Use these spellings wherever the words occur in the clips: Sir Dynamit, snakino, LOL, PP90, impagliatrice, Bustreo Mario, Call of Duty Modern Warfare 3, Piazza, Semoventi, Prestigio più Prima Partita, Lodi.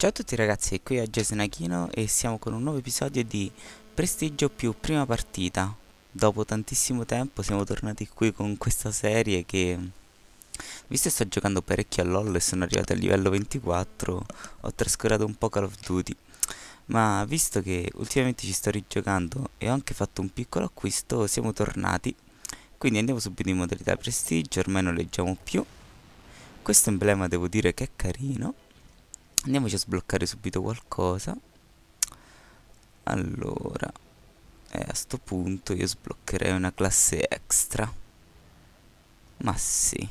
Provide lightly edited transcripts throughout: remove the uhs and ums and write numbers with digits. Ciao a tutti ragazzi, qui oggi è Snakino e siamo con un nuovo episodio di Prestigio più Prima Partita. Dopo tantissimo tempo siamo tornati qui con questa serie che, visto che sto giocando parecchio a LOL e sono arrivato al livello 24, ho trascurato un po' Call of Duty. Ma visto che ultimamente ci sto rigiocando e ho anche fatto un piccolo acquisto, siamo tornati. Quindi andiamo subito in modalità prestigio, ormai non leggiamo più. Questo emblema devo dire che è carino. Andiamoci a sbloccare subito qualcosa. Allora, a sto punto io sbloccherei una classe extra. Ma sì,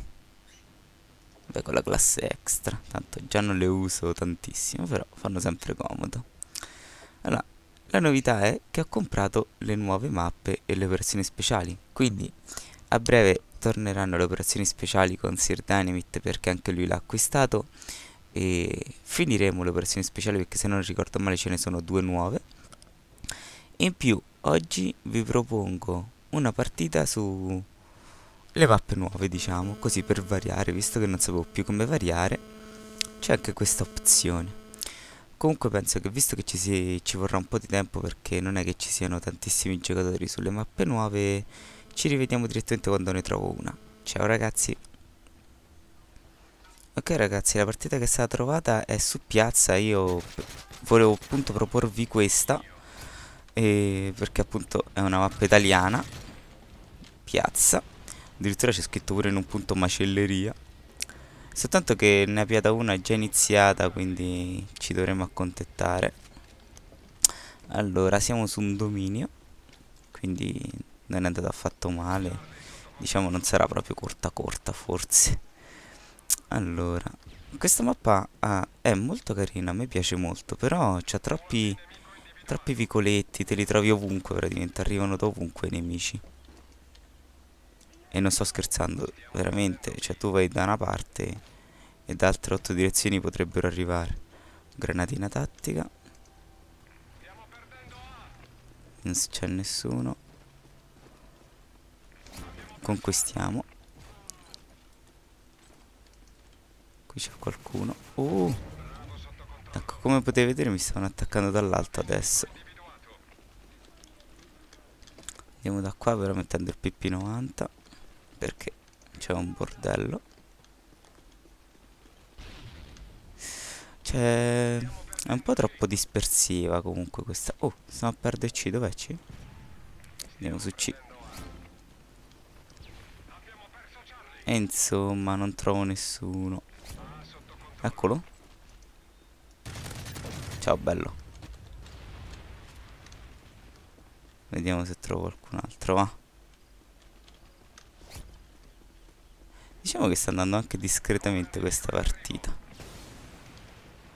beh, con la classe extra, tanto già non le uso tantissimo, però fanno sempre comodo. Allora, la novità è che ho comprato le nuove mappe e le operazioni speciali. Quindi a breve torneranno le operazioni speciali con Sir Dynamit, perché anche lui l'ha acquistato, e finiremo le operazioni speciali perché, se non ricordo male, ce ne sono due nuove. In più oggi vi propongo una partita su le mappe nuove, diciamo così, per variare, visto che non sapevo più come variare. C'è anche questa opzione. Comunque penso che, visto che ci vorrà un po' di tempo, perché non è che ci siano tantissimi giocatori sulle mappe nuove, ci rivediamo direttamente quando ne trovo una. Ciao ragazzi. Ok ragazzi, la partita che è stata trovata è su Piazza. Io volevo appunto proporvi questa perché appunto è una mappa italiana. Piazza, addirittura c'è scritto pure in un punto macelleria. Soltanto che ne abbiate una già iniziata, quindi ci dovremo accontentare. Allora, siamo su un dominio, quindi non è andata affatto male. Diciamo non sarà proprio corta corta, forse. Allora, questa mappa è molto carina, a me piace molto, però c'ha troppi vicoletti, te li trovi ovunque praticamente, arrivano da ovunque i nemici. E non sto scherzando, veramente, cioè tu vai da una parte e da altre 8 direzioni potrebbero arrivare. Granatina tattica. Non c'è nessuno. Conquistiamo. C'è qualcuno. Ecco, come potete vedere mi stanno attaccando dall'alto adesso. Andiamo da qua però mettendo il PP90, perché c'è un bordello. Cioè, è un po' troppo dispersiva comunque questa. Oh, stiamo a perdere C, dov'è C? Andiamo su C. E insomma non trovo nessuno. Eccolo. Ciao bello. Vediamo se trovo qualcun altro, va. Diciamo che sta andando anche discretamente questa partita.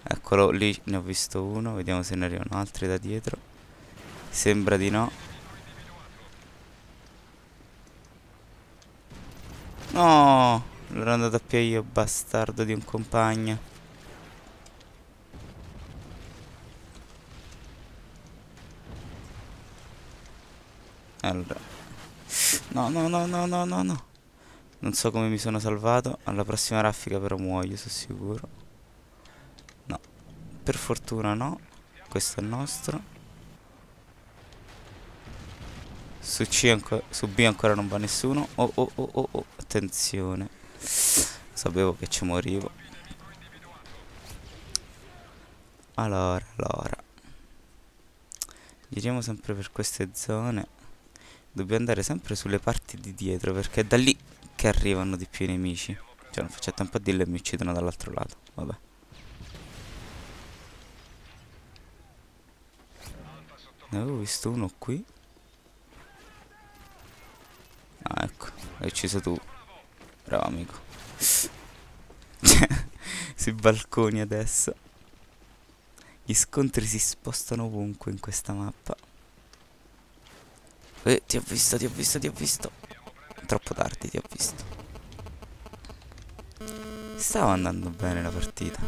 Eccolo, lì ne ho visto uno. Vediamo se ne arrivano altri da dietro. Sembra di no. No! L'ho andato a più io, bastardo di un compagno. Allora, no. Non so come mi sono salvato. Alla prossima raffica però muoio, sono sicuro. No, per fortuna no. Questo è il nostro. Su C ancora, su B ancora non va nessuno. Oh, attenzione. Sapevo che ci morivo. Allora, giriamo sempre per queste zone. Dobbiamo andare sempre sulle parti di dietro, perché è da lì che arrivano di più i nemici. Cioè non faccio tempo a dirlo e mi uccidono dall'altro lato. Vabbè. Ne avevo visto uno qui. Ah ecco, l'hai ucciso tu. Bravo amico. Sui balconi adesso. Gli scontri si spostano ovunque in questa mappa. Ti ho visto. Troppo tardi, ti ho visto. Stava andando bene la partita.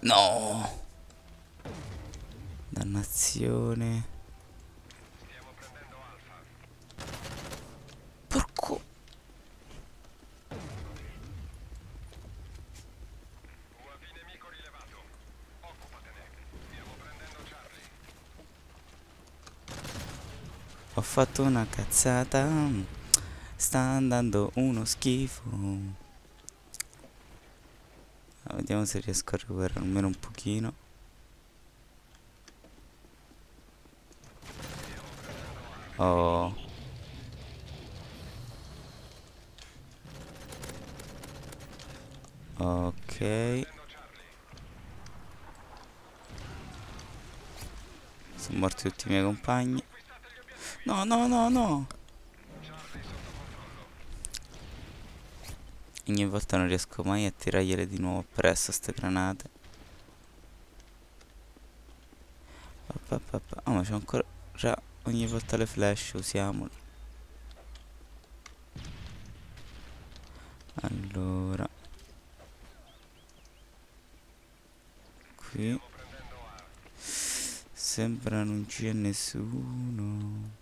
No! Dannazione. Ho fatto una cazzata, sta andando uno schifo. Vediamo se riesco a recuperare almeno un pochino. Oh, ok, sono morti tutti i miei compagni. No, no, no, no. Ogni volta non riesco mai a tirargliele di nuovo appresso ste granate. Oh, ma c'è ancora... ogni volta le flash, usiamole. Allora, qui sembra non c'è nessuno.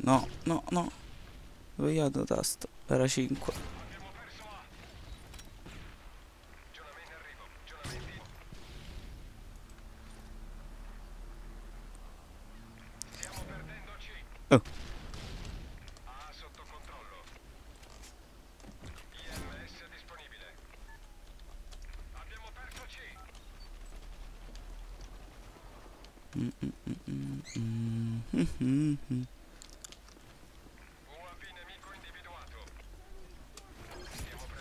No, no, no. Sbagliato tasto. Era 5. Oh.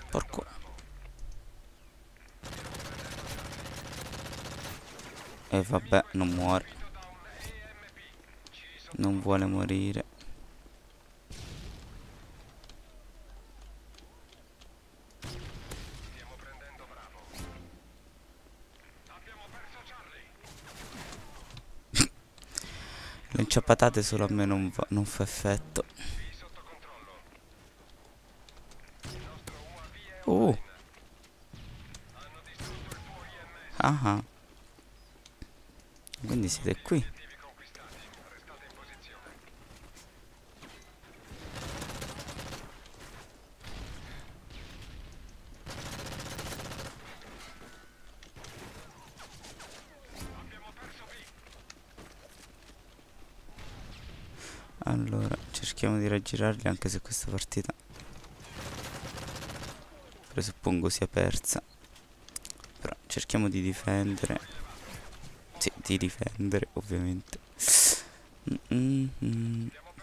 Porco. E vabbè, non muore. Non vuole morire. Lancia patate solo a me non fa effetto. Oh. Ah. Quindi siete qui. Allora, cerchiamo di raggirarli, anche se questa partita presuppongo sia persa. Però cerchiamo di difendere. Sì, di difendere, ovviamente.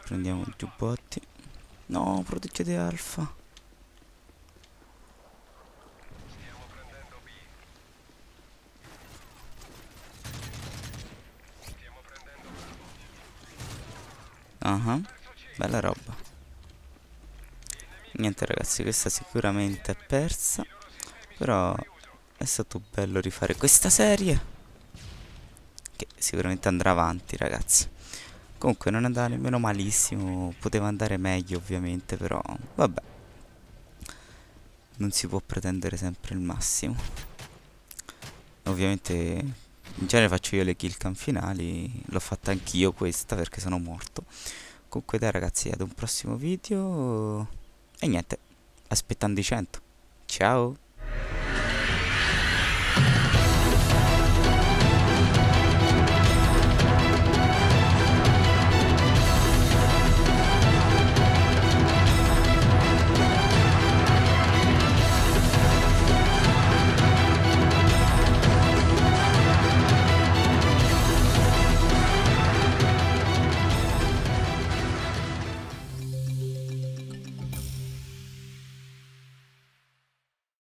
Prendiamo i giubbotti. No, proteggete Alfa. Bella roba. Niente ragazzi, questa sicuramente è persa, però è stato bello rifare questa serie, che sicuramente andrà avanti ragazzi. Comunque non andava nemmeno malissimo, poteva andare meglio ovviamente, però vabbè, non si può pretendere sempre il massimo. Ovviamente in genere faccio io le kill cam finali, l'ho fatta anch'io questa perché sono morto. Comunque dai ragazzi, ad un prossimo video e niente, aspettando i 100. Ciao!